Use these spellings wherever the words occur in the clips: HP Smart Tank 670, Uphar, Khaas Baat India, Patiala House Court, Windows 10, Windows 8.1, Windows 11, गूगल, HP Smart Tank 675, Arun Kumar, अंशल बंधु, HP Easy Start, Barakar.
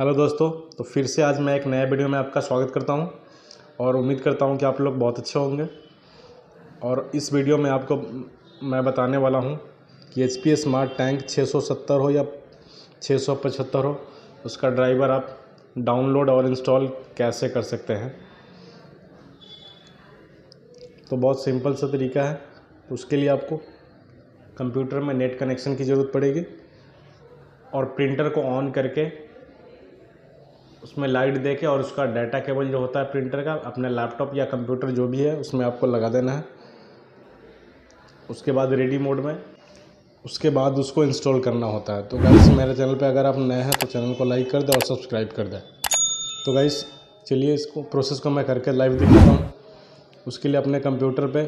Hello दोस्तों, तो फिर से आज मैं एक नया वीडियो में आपका स्वागत करता हूं और उम्मीद करता हूं कि आप लोग बहुत अच्छे होंगे। और इस वीडियो में आपको मैं बताने वाला हूं कि HP स्मार्ट टैंक 670 हो या 675 हो, उसका ड्राइवर आप डाउनलोड और इंस्टॉल कैसे कर सकते हैं। तो बहुत सिंपल सा तरीका है। उसके लिए आपको कंप्यूटर में नेट कनेक्शन की ज़रूरत पड़ेगी और प्रिंटर को ऑन करके उसमें लाइट देके और उसका डाटा केबल जो होता है प्रिंटर का, अपना लैपटॉप या कंप्यूटर जो भी है उसमें आपको लगा देना है। उसके बाद रेडी मोड में उसके बाद उसको इंस्टॉल करना होता है। तो गाइस, मेरे चैनल पे अगर आप नए हैं तो चैनल को लाइक कर दें और सब्सक्राइब कर दें। तो गाइस, चलिए इसको प्रोसेस को मैं करके लाइव दिखाता हूँ। उसके लिए अपने कंप्यूटर पे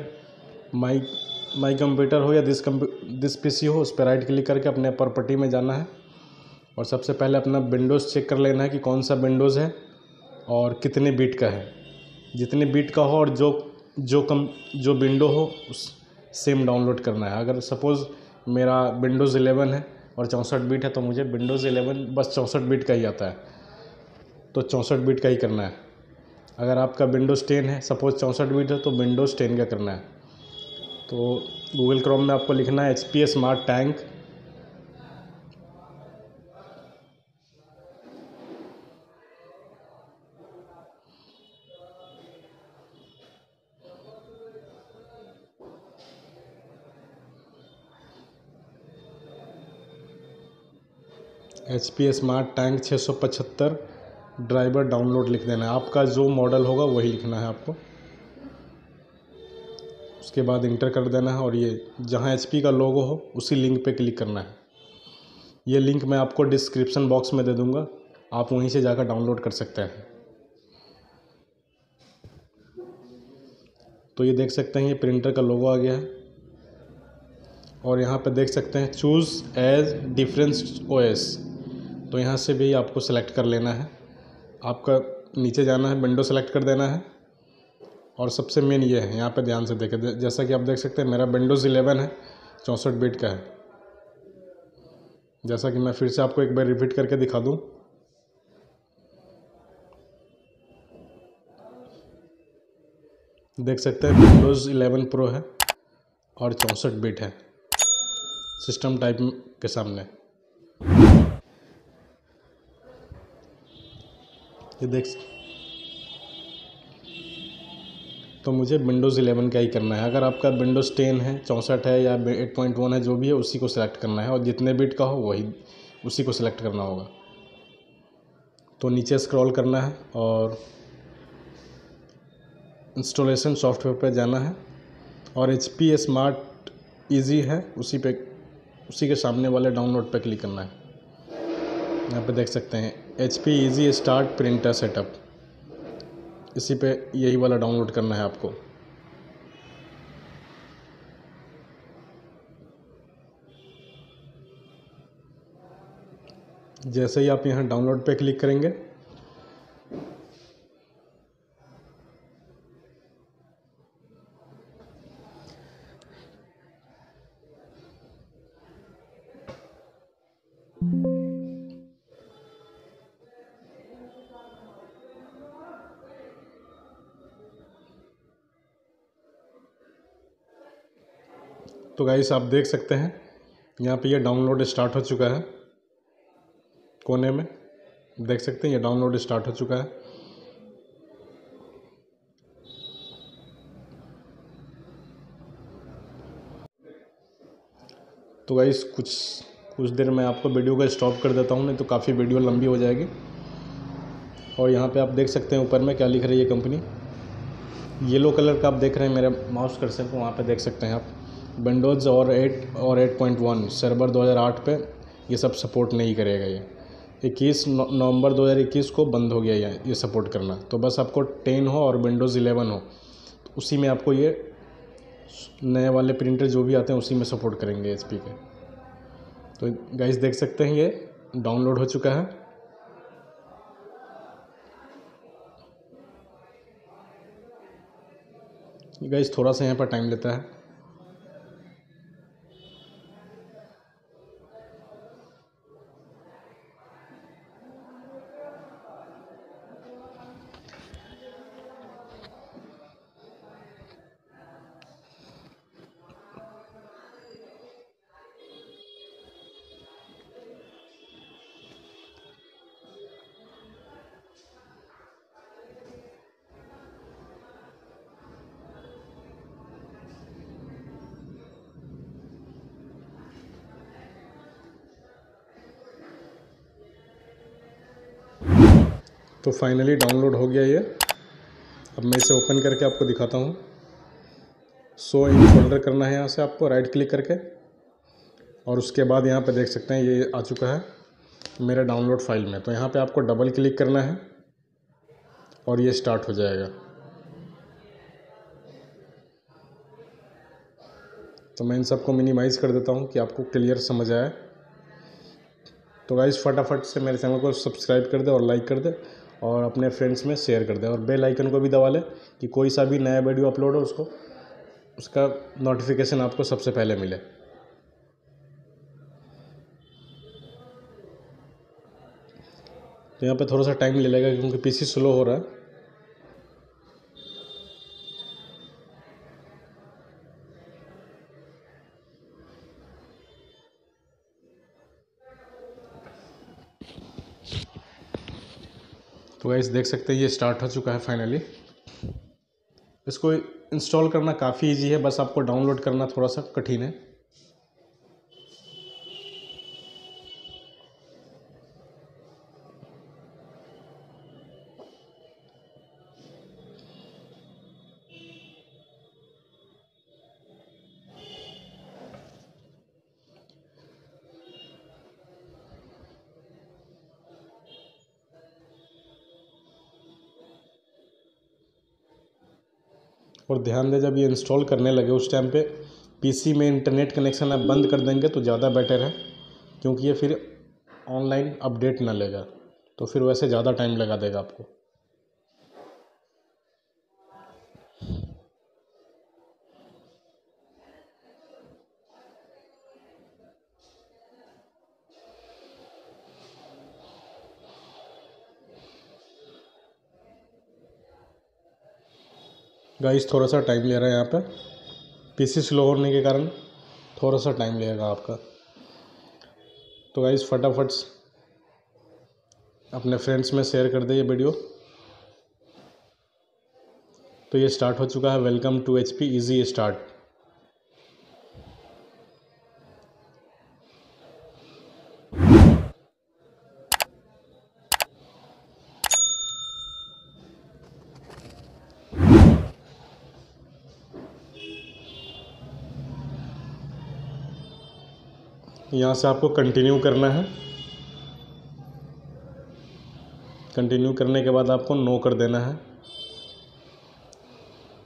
माई कंप्यूटर हो या दिस पीसी हो, उस पर राइट क्लिक करके अपने प्रॉपर्टी में जाना है और सबसे पहले अपना विंडोज़ चेक कर लेना है कि कौन सा विंडोज़ है और कितने बीट का है। जितने बीट का हो और जो विंडो हो उस सेम डाउनलोड करना है। अगर सपोज़ मेरा विंडोज़ 11 है और 64 बीट है तो मुझे विंडोज़ 11 बस 64 बीट का ही आता है, तो 64 बीट का ही करना है। अगर आपका विंडोज़ 10 है, सपोज़ 64 बीट है तो विंडोज़ 10 का करना है। तो गूगल क्रोम में आपको लिखना है HP smart tank 675 driver download लिख देना है। आपका जो मॉडल होगा वही लिखना है आपको। उसके बाद इंटर कर देना है और ये जहाँ HP का लोगो हो उसी लिंक पे क्लिक करना है। ये लिंक मैं आपको डिस्क्रिप्शन बॉक्स में दे दूँगा, आप वहीं से जाकर डाउनलोड कर सकते हैं। तो ये देख सकते हैं, ये प्रिंटर का लोगो आ गया है और यहाँ पे देख सकते हैं चूज़ एज डिफरेंट OS, तो यहाँ से भी आपको सेलेक्ट कर लेना है। आपका नीचे जाना है, विंडो सेलेक्ट कर देना है और सबसे मेन ये है, यहाँ पे ध्यान से देखें। जैसा कि आप देख सकते हैं मेरा विंडोज़ 11 है, 64 बीट का है। जैसा कि मैं फिर से आपको एक बार रिपीट करके दिखा दूँ, देख सकते हैं विंडोज़ 11 प्रो है और 64 बीट है सिस्टम टाइप के सामने। ये देख, तो मुझे विंडोज़ 11 का ही करना है। अगर आपका विंडोज़ 10 है, 64 है या 8.1 है, जो भी है उसी को सिलेक्ट करना है और जितने बीट का हो वही उसी को सिलेक्ट करना होगा। तो नीचे स्क्रॉल करना है और इंस्टॉलेशन सॉफ्टवेयर पर जाना है और HP स्मार्ट ईजी है उसी के सामने वाले डाउनलोड पर क्लिक करना है। यहाँ पे देख सकते हैं HP Easy Start printer setup, इसी पे यही वाला डाउनलोड करना है आपको। जैसे ही आप यहाँ डाउनलोड पे क्लिक करेंगे तो गाइस, आप देख सकते हैं यहाँ पे ये डाउनलोड स्टार्ट हो चुका है। कोने में देख सकते हैं ये डाउनलोड स्टार्ट हो चुका है। तो गाइस, कुछ देर में आपको वीडियो को स्टॉप कर देता हूँ, नहीं तो काफ़ी वीडियो लंबी हो जाएगी। और यहाँ पे आप देख सकते हैं ऊपर में क्या लिख रही है कंपनी, येलो कलर का आप देख रहे हैं मेरे माउस कर्सर को, वहाँ पे देख सकते हैं आप। विंडोज़ और 8.1 सर्वर 2008 पे ये सब सपोर्ट नहीं करेगा। ये 21 नवंबर 2021 को बंद हो गया ये सपोर्ट करना। तो बस आपको 10 हो और विंडोज़ 11 हो, तो उसी में आपको ये नए वाले प्रिंटर जो भी आते हैं उसी में सपोर्ट करेंगे HP के। तो गाइस, देख सकते हैं ये डाउनलोड हो चुका है। गाइस, थोड़ा सा यहाँ पर टाइम लेता है। तो फाइनली डाउनलोड हो गया ये। अब मैं इसे ओपन करके आपको दिखाता हूँ। सो इन फोल्डर करना है यहाँ से आपको राइट क्लिक करके, और उसके बाद यहाँ पे देख सकते हैं ये आ चुका है मेरा डाउनलोड फाइल में। तो यहाँ पे आपको डबल क्लिक करना है और ये स्टार्ट हो जाएगा। तो मैं इन सबको मिनिमाइज़ कर देता हूँ कि आपको क्लियर समझ आए। तो गाइस फटाफट से मेरे चैनल को सब्सक्राइब कर दे और लाइक कर दे और अपने फ्रेंड्स में शेयर कर दे, और बेल आइकन को भी दबा लें कि कोई सा भी नया वीडियो अपलोड हो उसको उसका नोटिफिकेशन आपको सबसे पहले मिले। तो यहाँ पे थोड़ा सा टाइम ले लेगा क्योंकि पीसी स्लो हो रहा है। तो गाइस देख सकते हैं ये स्टार्ट हो चुका है फाइनली। इसको इंस्टॉल करना काफ़ी इजी है, बस आपको डाउनलोड करना थोड़ा सा कठिन है। और ध्यान दें जब ये इंस्टॉल करने लगे उस टाइम पे पीसी में इंटरनेट कनेक्शन आप बंद कर देंगे तो ज़्यादा बेटर है, क्योंकि ये फिर ऑनलाइन अपडेट ना लेगा तो फिर वैसे ज़्यादा टाइम लगा देगा आपको। गाइस थोड़ा सा टाइम ले रहा है यहाँ पे, पीसी स्लो होने के कारण थोड़ा सा टाइम लेगा आपका। तो गाइस फटाफट अपने फ्रेंड्स में शेयर कर दे ये वीडियो। तो ये स्टार्ट हो चुका है। Welcome to HP easy start. यहाँ से आपको कंटिन्यू करना है। कंटिन्यू करने के बाद आपको नो कर देना है।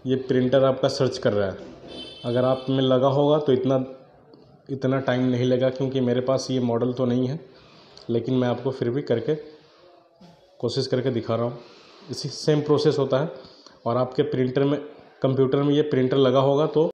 ये प्रिंटर आपका सर्च कर रहा है। अगर आप में लगा होगा तो इतना टाइम नहीं लगा, क्योंकि मेरे पास ये मॉडल तो नहीं है, लेकिन मैं आपको फिर भी करके कोशिश करके दिखा रहा हूँ। इसी सेम प्रोसेस होता है। और आपके प्रिंटर में कंप्यूटर में ये प्रिंटर लगा होगा तो